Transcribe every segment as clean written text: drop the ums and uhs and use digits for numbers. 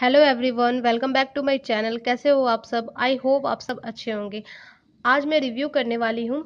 Hello everyone, welcome back to my channel. कैसे हो आप सब? आई होप आप सब अच्छे होंगे। आज मैं रिव्यू करने वाली हूँ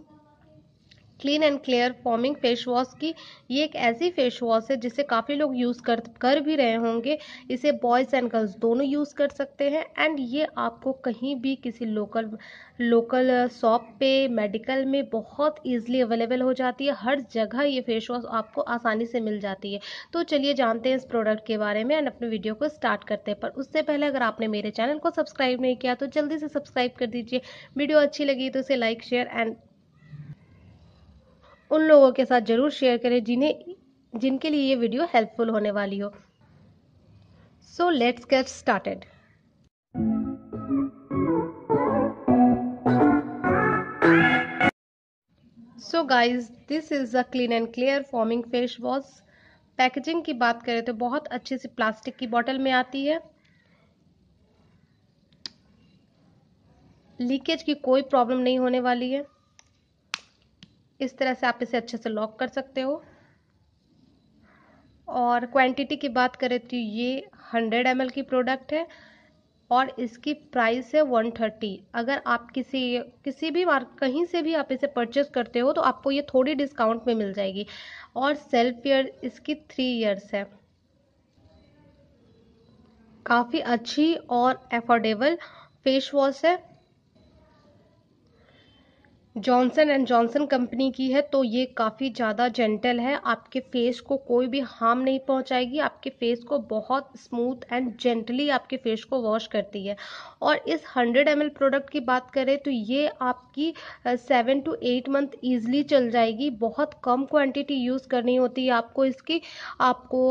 clean and clear foaming face wash की। ये एक ऐसी फेस वॉश है जिसे काफ़ी लोग यूज़ कर भी रहे होंगे। इसे बॉयज़ एंड गर्ल्स दोनों यूज़ कर सकते हैं एंड ये आपको कहीं भी किसी लोकल शॉप पे, मेडिकल में बहुत ईजिली अवेलेबल हो जाती है। हर जगह ये फेस वॉश आपको आसानी से मिल जाती है। तो चलिए जानते हैं इस प्रोडक्ट के बारे में एंड अपने वीडियो को स्टार्ट करते हैं। पर उससे पहले अगर आपने मेरे चैनल को सब्सक्राइब नहीं किया तो जल्दी से सब्सक्राइब कर दीजिए। वीडियो अच्छी लगी तो इसे लाइक, शेयर एंड उन लोगों के साथ जरूर शेयर करें जिनके लिए ये वीडियो हेल्पफुल होने वाली हो। So let's get started. So guys, this is the clean and clear foaming face wash. Packaging की बात करें तो बहुत अच्छे से प्लास्टिक की बॉटल में आती है। लीकेज की कोई प्रॉब्लम नहीं होने वाली है। इस तरह से आप इसे अच्छे से लॉक कर सकते हो। और क्वांटिटी की बात करें तो ये 100 ml की प्रोडक्ट है और इसकी प्राइस है 130। अगर आप किसी भी कहीं से भी आप इसे परचेस करते हो तो आपको ये थोड़ी डिस्काउंट में मिल जाएगी। और सेल्फ ईयर इसकी 3 ईयर्स है। काफ़ी अच्छी और एफोर्डेबल फेस वॉश है। जॉनसन एंड जॉनसन कंपनी की है तो ये काफ़ी ज़्यादा जेंटल है। आपके फेस को कोई भी हार्म नहीं पहुंचाएगी। आपके फेस को बहुत स्मूथ एंड जेंटली आपके फेस को वॉश करती है। और इस 100 ml प्रोडक्ट की बात करें तो ये आपकी 7 to 8 मंथ ईजिली चल जाएगी। बहुत कम क्वांटिटी यूज़ करनी होती है आपको इसकी। आपको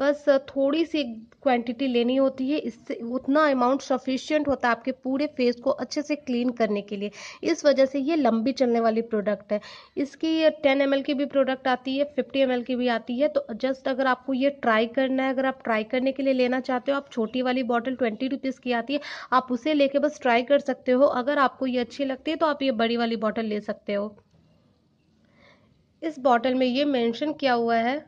बस थोड़ी सी क्वांटिटी लेनी होती है। इससे उतना अमाउंट सफिशिएंट होता है आपके पूरे फेस को अच्छे से क्लीन करने के लिए। इस वजह से ये लंबी चलने वाली प्रोडक्ट है। इसकी 10 ml की भी प्रोडक्ट आती है, 50 ml की भी आती है। तो जस्ट अगर आपको ये ट्राई करना है, अगर आप ट्राई करने के लिए लेना चाहते हो, आप छोटी वाली बॉटल 20 रुपीज़ की आती है, आप उसे लेके बस ट्राई कर सकते हो। अगर आपको ये अच्छी लगती है तो आप ये बड़ी वाली बॉटल ले सकते हो। इस बॉटल में ये मेंशन किया हुआ है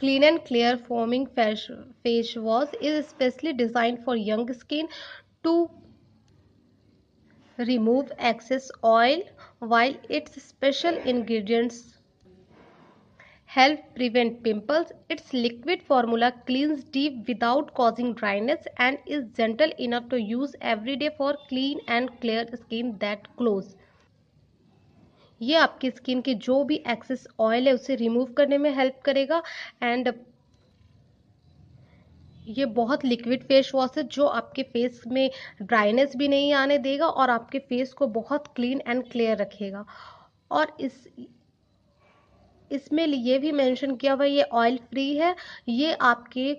clean and clear foaming face wash is specially design for young skin to remove excess oil while its special ingredients help prevent pimples. Its liquid formula cleans deep without causing dryness and is gentle enough to use every day for clean and clear skin that glows. ये आपकी skin की जो भी excess oil है उसे remove करने में help करेगा एंड ये बहुत लिक्विड फेस वॉश है जो आपके फेस में ड्राइनेस भी नहीं आने देगा और आपके फेस को बहुत क्लीन एंड क्लियर रखेगा। और इसमें ये भी मेंशन किया हुआ है ये ऑयल फ्री है। ये आपके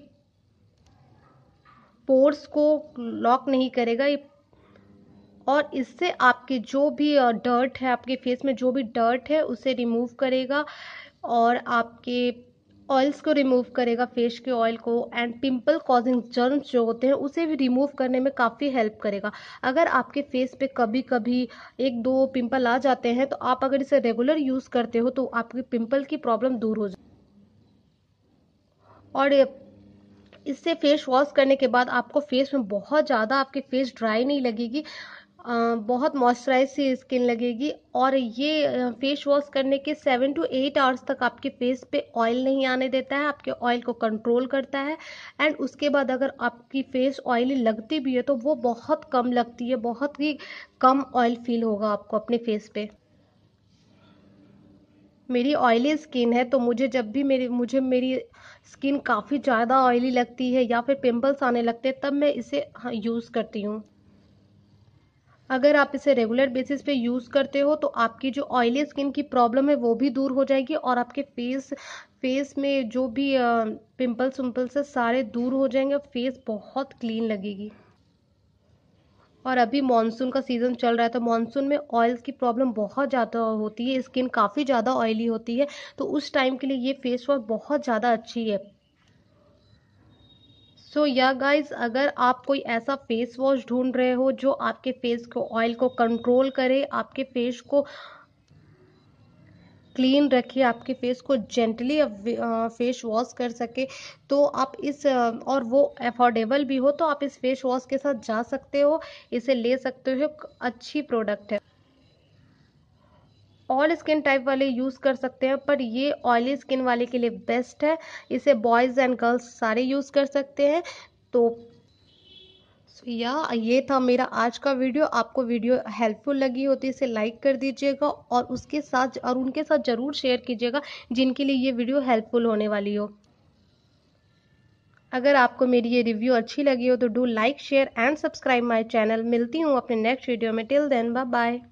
पोर्स को लॉक नहीं करेगा और इससे आपके जो भी डर्ट है, आपके फेस में जो भी डर्ट है उसे रिमूव करेगा और आपके ऑयल्स को रिमूव करेगा, फेस के ऑयल को एंड पिंपल कॉजिंग जर्म्स जो होते हैं उसे भी रिमूव करने में काफ़ी हेल्प करेगा। अगर आपके फेस पे कभी कभी 1-2 पिंपल आ जाते हैं तो आप अगर इसे रेगुलर यूज़ करते हो तो आपकी पिंपल की प्रॉब्लम दूर हो जाए। और इससे फेस वॉश करने के बाद आपको फेस में बहुत ज़्यादा आपके फेस ड्राई नहीं लगेगी, बहुत मॉइस्चराइज सी स्किन लगेगी। और ये फेस वॉश करने के 7 to 8 आवर्स तक आपके फेस पे ऑयल नहीं आने देता है, आपके ऑयल को कंट्रोल करता है। एंड उसके बाद अगर आपकी फेस ऑयली लगती भी है तो वो बहुत कम लगती है, बहुत ही कम ऑयल फील होगा आपको अपने फेस पे। मेरी ऑयली स्किन है तो मुझे जब भी मेरी स्किन काफ़ी ज़्यादा ऑयली लगती है या फिर पिम्पल्स आने लगते हैं तब मैं इसे यूज़ करती हूँ। अगर आप इसे रेगुलर बेसिस पे यूज़ करते हो तो आपकी जो ऑयली स्किन की प्रॉब्लम है वो भी दूर हो जाएगी और आपके फेस में जो भी पिंपल्स है सारे दूर हो जाएंगे। फेस बहुत क्लीन लगेगी। और अभी मॉनसून का सीज़न चल रहा है तो मॉनसून में ऑयल्स की प्रॉब्लम बहुत ज़्यादा होती है, स्किन काफ़ी ज़्यादा ऑयली होती है, तो उस टाइम के लिए ये फेस वॉश बहुत ज़्यादा अच्छी है। सो या गाइज, अगर आप कोई ऐसा फेस वॉश ढूंढ रहे हो जो आपके फेस को ऑयल को कंट्रोल करे, आपके फेस को क्लीन रखिए, आपके फेस को जेंटली फेस वॉश कर सके तो आप इस, और वो अफोर्डेबल भी हो तो आप इस फेस वॉश के साथ जा सकते हो, इसे ले सकते हो, अच्छी प्रोडक्ट है। ऑल स्किन टाइप वाले यूज़ कर सकते हैं पर ये ऑयली स्किन वाले के लिए बेस्ट है, इसे बॉयज़ एंड गर्ल्स सारे यूज़ कर सकते हैं। तो ये था मेरा आज का वीडियो, आपको वीडियो हेल्पफुल लगी हो तो इसे लाइक कर दीजिएगा और उनके साथ ज़रूर शेयर कीजिएगा जिनके लिए ये वीडियो हेल्पफुल होने वाली हो। अगर आपको मेरी ये रिव्यू अच्छी लगी हो तो do like, share and subscribe my channel. मिलती हूँ अपने नेक्स्ट वीडियो में, टिल देन बाय बाय।